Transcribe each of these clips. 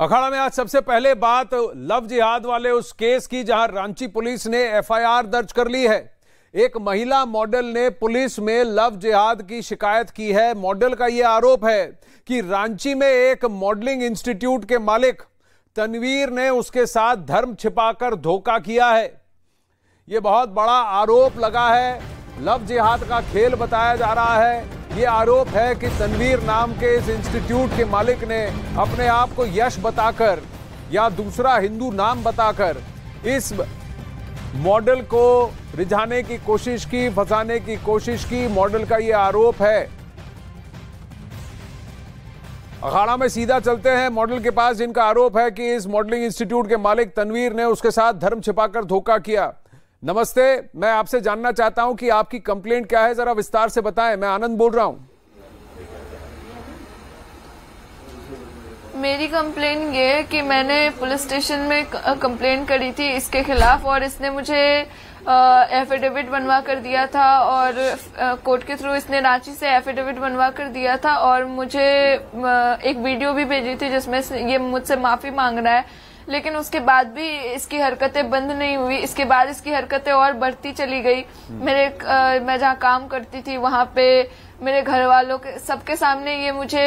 अखाड़ा में आज सबसे पहले बात लव जिहाद वाले उस केस की जहां रांची पुलिस ने एफआईआर दर्ज कर ली है। एक महिला मॉडल ने पुलिस में लव जिहाद की शिकायत की है। मॉडल का यह आरोप है कि रांची में एक मॉडलिंग इंस्टीट्यूट के मालिक तनवीर ने उसके साथ धर्म छिपाकर धोखा किया है। यह बहुत बड़ा आरोप लगा है, लव जिहाद का खेल बताया जा रहा है। ये आरोप है कि तनवीर नाम के इस इंस्टीट्यूट के मालिक ने अपने आप को यश बताकर या दूसरा हिंदू नाम बताकर इस मॉडल को रिझाने की कोशिश की, फंसाने की कोशिश की। मॉडल का ये आरोप है। अखाड़ा में सीधा चलते हैं मॉडल के पास, जिनका आरोप है कि इस मॉडलिंग इंस्टीट्यूट के मालिक तनवीर ने उसके साथ धर्म छिपाकर धोखा किया। नमस्ते, मैं आपसे जानना चाहता हूं कि आपकी कंप्लेंट क्या है, जरा विस्तार से बताएं। मैं आनंद बोल रहा हूं। मेरी कंप्लेंट ये है कि मैंने पुलिस स्टेशन में कंप्लेंट करी थी इसके खिलाफ, और इसने मुझे एफिडेविट बनवा कर दिया था, और कोर्ट के थ्रू इसने रांची से एफिडेविट बनवा कर दिया था, और मुझे एक वीडियो भी भेजी थी जिसमें ये मुझसे माफी मांग रहा है। लेकिन उसके बाद भी इसकी हरकतें बंद नहीं हुई, इसके बाद इसकी हरकतें और बढ़ती चली गई। मैं जहाँ काम करती थी वहाँ पे मेरे घर वालों के सबके सामने ये मुझे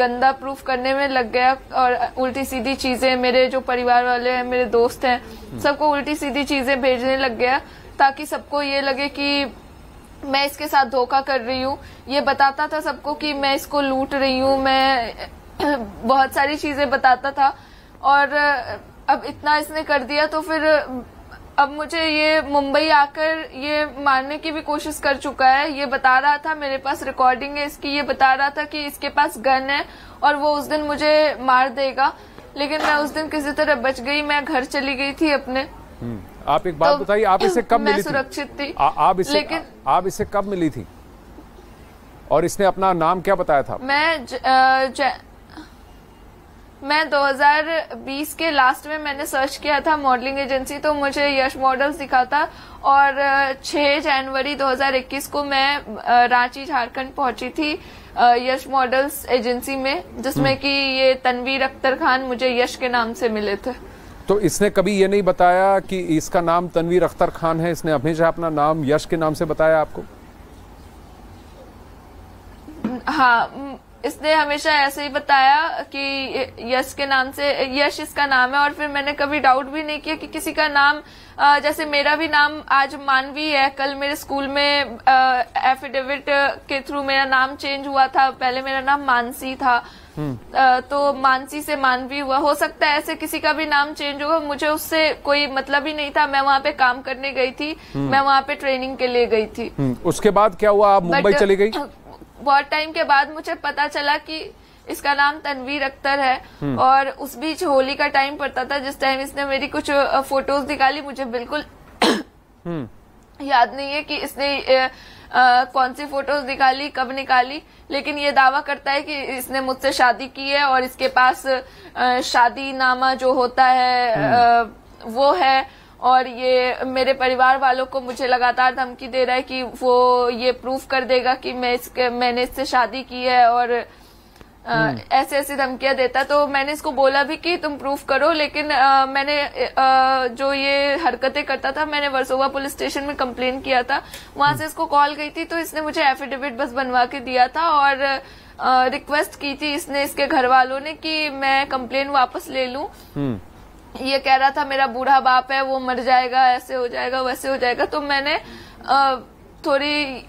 गंदा प्रूफ करने में लग गया, और उल्टी सीधी चीजें मेरे जो परिवार वाले हैं, मेरे दोस्त हैं, सबको उल्टी सीधी चीजें भेजने लग गया, ताकि सबको ये लगे कि मैं इसके साथ धोखा कर रही हूँ। ये बताता था सबको कि मैं इसको लूट रही हूँ, मैं बहुत सारी चीजें बताता था, और अब इतना इसने कर दिया तो फिर अब मुझे ये मुंबई आकर ये मारने की भी कोशिश कर चुका है। ये बता रहा था, मेरे पास रिकॉर्डिंग है इसकी, ये बता रहा था कि इसके पास गन है और वो उस दिन मुझे मार देगा, लेकिन मैं उस दिन किसी तरह बच गई, मैं घर चली गई थी अपने। आप एक बात तो बताइए, आप इससे कब मिली थी? सुरक्षित थी। लेकिन आप इससे कब मिली थी और इसने अपना नाम क्या बताया था? मैं 2020 के लास्ट में मैंने सर्च किया था मॉडलिंग एजेंसी, तो मुझे यश मॉडल्स दिखा था, और 6 जनवरी 2021 को मैं रांची झारखंड पहुंची थी यश मॉडल्स एजेंसी में, जिसमें कि ये तनवीर अख्तर खान मुझे यश के नाम से मिले थे। तो इसने कभी ये नहीं बताया कि इसका नाम तनवीर अख्तर खान है? इसने हमेशा अपना नाम यश के नाम से बताया आपको? हाँ, इसने हमेशा ऐसे ही बताया कि यश के नाम से, यश इसका नाम है, और फिर मैंने कभी डाउट भी नहीं किया कि किसी का नाम, जैसे मेरा भी नाम आज मानवी है, कल मेरे स्कूल में एफिडेविट के थ्रू मेरा नाम चेंज हुआ था, पहले मेरा नाम मानसी था, तो मानसी से मानवी हुआ। हो सकता है ऐसे किसी का भी नाम चेंज हुआ, मुझे उससे कोई मतलब ही नहीं था। मैं वहाँ पे काम करने गई थी, मैं वहाँ पे ट्रेनिंग के लिए गई थी। उसके बाद क्या हुआ, आप मुंबई चली गई? बहुत टाइम के बाद मुझे पता चला कि इसका नाम तनवीर अख्तर है, और उस बीच होली का टाइम पड़ता था, जिस टाइम इसने मेरी कुछ फोटोज निकाली। मुझे बिल्कुल याद नहीं है कि इसने कौन सी फोटोज निकाली, कब निकाली, लेकिन ये दावा करता है कि इसने मुझसे शादी की है और इसके पास शादी नामा जो होता है वो है, और ये मेरे परिवार वालों को मुझे लगातार धमकी दे रहा है कि वो ये प्रूफ कर देगा कि मैंने इससे शादी की है, और ऐसे ऐसी धमकियां देता है। तो मैंने इसको बोला भी कि तुम प्रूफ करो, लेकिन मैंने जो ये हरकतें करता था, मैंने वर्सोवा पुलिस स्टेशन में कंप्लेन किया था, वहां से इसको कॉल गई थी, तो इसने मुझे एफिडेविट बस बनवा के दिया था, और रिक्वेस्ट की थी इसने, इसके घर वालों ने, कि मैं कंप्लेन वापस ले लूं। ये कह रहा था मेरा बूढ़ा बाप है, वो मर जाएगा, ऐसे हो जाएगा, वैसे हो जाएगा। तो मैंने थोड़ी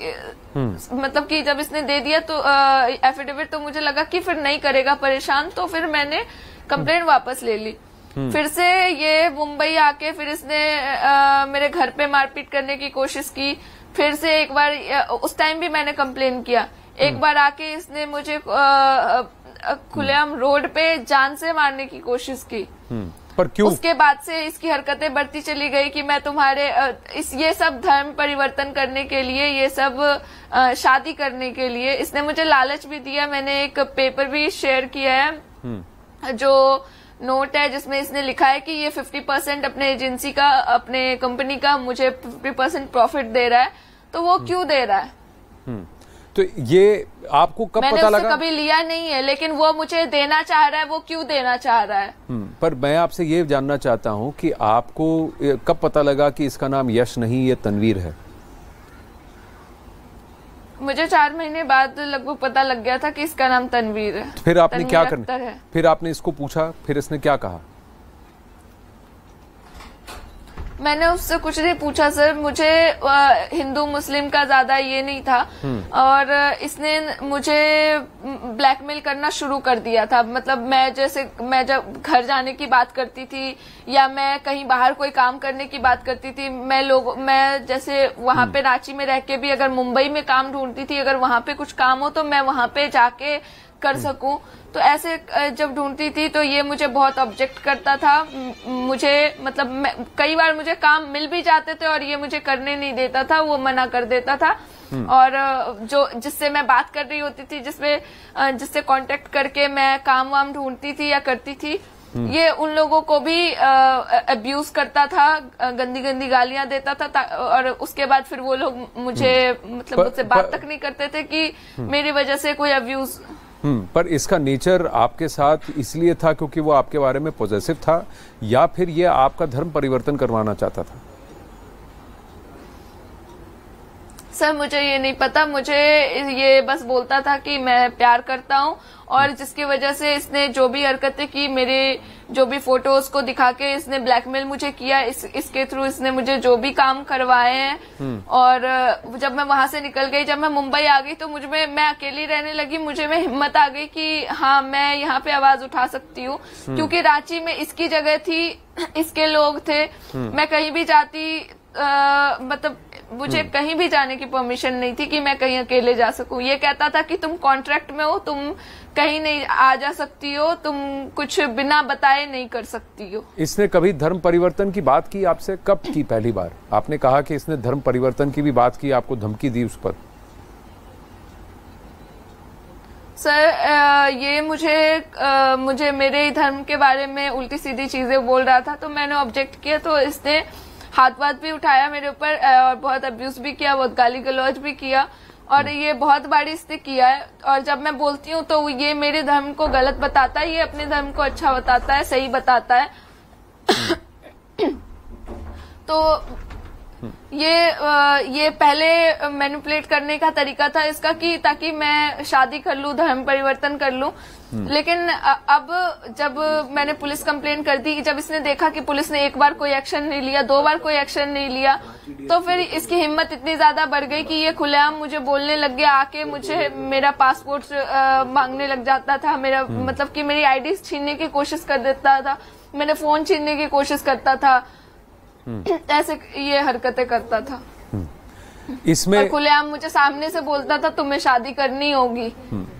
मतलब कि जब इसने दे दिया तो एफिडेविट, तो मुझे लगा कि फिर नहीं करेगा परेशान, तो फिर मैंने कंप्लेंट वापस ले ली। फिर से ये मुंबई आके फिर इसने मेरे घर पे मारपीट करने की कोशिश की। फिर से एक बार, उस टाइम भी मैंने कंप्लेन किया, एक बार आके इसने मुझे खुलेआम रोड पे जान से मारने की कोशिश की। पर क्यों? उसके बाद से इसकी हरकतें बढ़ती चली गई कि मैं तुम्हारे ये सब धर्म परिवर्तन करने के लिए, ये सब शादी करने के लिए इसने मुझे लालच भी दिया। मैंने एक पेपर भी शेयर किया है, जो नोट है, जिसमें इसने लिखा है कि ये 50% अपने एजेंसी का, अपने कंपनी का मुझे 50% प्रॉफिट दे रहा है। तो वो क्यों दे रहा है? तो ये आपको कब पता लगा? मैंने कभी लिया नहीं है, लेकिन वो मुझे देना चाह रहा है, वो क्यों देना चाह रहा है? पर मैं आपसे ये जानना चाहता हूं कि आपको कब पता लगा कि इसका नाम यश नहीं, ये तनवीर है? मुझे 4 महीने बाद लगभग पता लग गया था कि इसका नाम तनवीर है। फिर आपने क्या करना? फिर आपने इसको पूछा, फिर इसने क्या कहा? मैंने उससे कुछ नहीं पूछा सर, मुझे हिंदू मुस्लिम का ज्यादा ये नहीं था, और इसने मुझे ब्लैकमेल करना शुरू कर दिया था। मतलब मैं जब घर जाने की बात करती थी या मैं कहीं बाहर कोई काम करने की बात करती थी, मैं जैसे वहाँ पे रांची में रह के भी अगर मुंबई में काम ढूंढती थी, अगर वहाँ पे कुछ काम हो तो मैं वहाँ पे जाके कर सकूं, तो ऐसे जब ढूंढती थी तो ये मुझे बहुत ऑब्जेक्ट करता था। मुझे मतलब कई बार मुझे काम मिल भी जाते थे और ये मुझे करने नहीं देता था, वो मना कर देता था। और जो जिससे मैं बात कर रही होती थी, जिससे कांटेक्ट करके मैं काम वाम ढूंढती थी या करती थी, ये उन लोगों को भी अब्यूज करता था, गंदी गंदी गालियां देता था, और उसके बाद फिर वो लोग मुझे मतलब मुझसे बात तक नहीं करते थे कि मेरी वजह से कोई अब्यूज। पर इसका नेचर आपके साथ इसलिए था क्योंकि वो आपके बारे में पॉजिटिव था, या फिर ये आपका धर्म परिवर्तन करवाना चाहता था? सर मुझे ये नहीं पता, मुझे ये बस बोलता था कि मैं प्यार करता हूँ, और जिसकी वजह से इसने जो भी हरकतें की, मेरे जो भी फोटोज को दिखा के इसने ब्लैकमेल मुझे किया, इसके थ्रू इसने मुझे जो भी काम करवाए हैं। और जब मैं वहां से निकल गई, जब मैं मुंबई आ गई, तो मैं अकेली रहने लगी, मैं हिम्मत आ गई कि हाँ मैं यहाँ पे आवाज उठा सकती हूँ, क्योंकि रांची में इसकी जगह थी, इसके लोग थे, मैं कहीं भी जाती मतलब मुझे कहीं भी जाने की परमिशन नहीं थी कि मैं कहीं अकेले जा सकूं। ये कहता था कि तुम कॉन्ट्रैक्ट में हो, तुम कहीं नहीं आ जा सकती हो, तुम कुछ बिना बताए नहीं कर सकती हो। इसने कभी धर्म परिवर्तन की बात की आपसे? कब की पहली बार? आपने कहा कि इसने धर्म परिवर्तन की भी बात की, आपको धमकी दी उस पर। सर ये मुझे मेरे धर्म के बारे में उल्टी सीधी चीजें बोल रहा था, तो मैंने ऑब्जेक्ट किया, तो इसने हाथ बात भी उठाया मेरे ऊपर, और बहुत अब्यूज भी किया, बहुत गाली गलौज भी किया, और ये बहुत बार इसने किया है। और जब मैं बोलती हूँ तो ये मेरे धर्म को गलत बताता है, ये अपने धर्म को अच्छा बताता है, सही बताता है। तो ये पहले मैनिपुलेट करने का तरीका था इसका, कि ताकि मैं शादी कर लूं, धर्म परिवर्तन कर लूं। लेकिन अब जब मैंने पुलिस कंप्लेंट कर दी, जब इसने देखा कि पुलिस ने एक बार कोई एक्शन नहीं लिया, 2 बार कोई एक्शन नहीं लिया, तो फिर इसकी हिम्मत इतनी ज्यादा बढ़ गई कि ये खुलेआम मुझे बोलने लग गया, आके मुझे मेरा पासपोर्ट मांगने लग जाता था, मेरा मतलब कि मेरी आईडी छीनने की कोशिश कर देता था, मेरा फोन छीनने की कोशिश करता था, ऐसे ये हरकतें करता था। इसमें खुलेआम मुझे सामने से बोलता था तुम्हें शादी करनी होगी।